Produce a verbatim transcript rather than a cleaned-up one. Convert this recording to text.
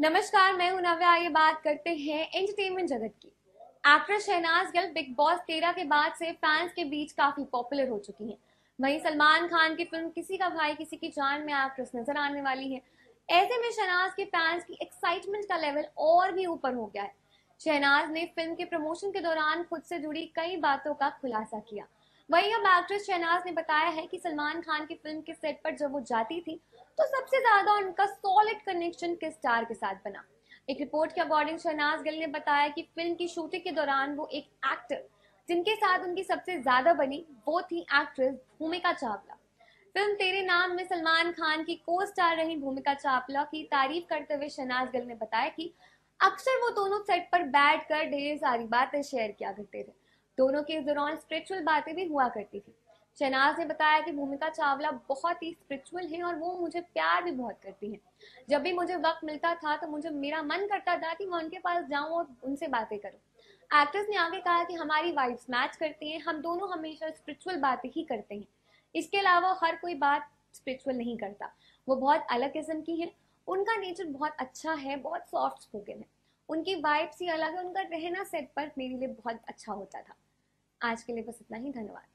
नमस्कार, मैं हूं नव्या। आइए बात करते हैं एंटरटेनमेंट जगत की। Actress Shehnaaz Gill Bigg Boss तेरह के बाद से फैंस के बीच काफी पॉपुलर हो चुकी हैं। वहीं सलमान खान की फिल्म किसी का भाई किसी की जान में एक्ट्रेस नजर आने वाली है। ऐसे में शहनाज के फैंस की एक्साइटमेंट का लेवल और भी ऊपर हो गया है। शहनाज ने फिल्म के प्रमोशन के दौरान खुद से जुड़ी कई बातों का खुलासा किया। वहीं अब एक्ट्रेस शहनाज ने बताया है कि सलमान खान की फिल्म के सेट पर जब वो जाती थी तो सबसे ज्यादा उनका सॉलिड कनेक्शन किस स्टार के साथ बना। एक रिपोर्ट के अकॉर्डिंग शहनाज गिल ने बताया कि फिल्म की शूटिंग के दौरान वो एक एक्टर जिनके साथ उनकी सबसे ज्यादा बनी वो थी एक्ट्रेस भूमिका चावला। फिल्म तेरे नाम में सलमान खान की को स्टार रही भूमिका चावला की तारीफ करते हुए शहनाज गिल ने बताया कि अक्सर वो दोनों सेट पर बैठ कर ढेर सारी बातें शेयर किया करते थे। दोनों के दौरान स्पिरिचुअल बातें भी हुआ करती थी। शहनाज ने बताया कि भूमिका चावला बहुत ही स्पिरिचुअल हैं और वो मुझे प्यार भी बहुत करती हैं। जब भी मुझे वक्त मिलता था तो मुझे मेरा मन करता था कि मैं उनके पास जाऊं और उनसे बातें करूं। एक्ट्रेस ने आगे कहा कि हमारी वाइब्स मैच करती हैं, हम दोनों हमेशा स्पिरिचुअल बातें ही करते हैं। इसके अलावा हर कोई बात स्पिरिचुअल नहीं करता। वो बहुत अलग किस्म की है, उनका नेचर बहुत अच्छा है, बहुत सॉफ्ट स्पोकन है, उनकी वाइब्स ही अलग है। उनका रहना सेट पर मेरे लिए बहुत अच्छा होता था। आज के लिए बस इतना ही, धन्यवाद।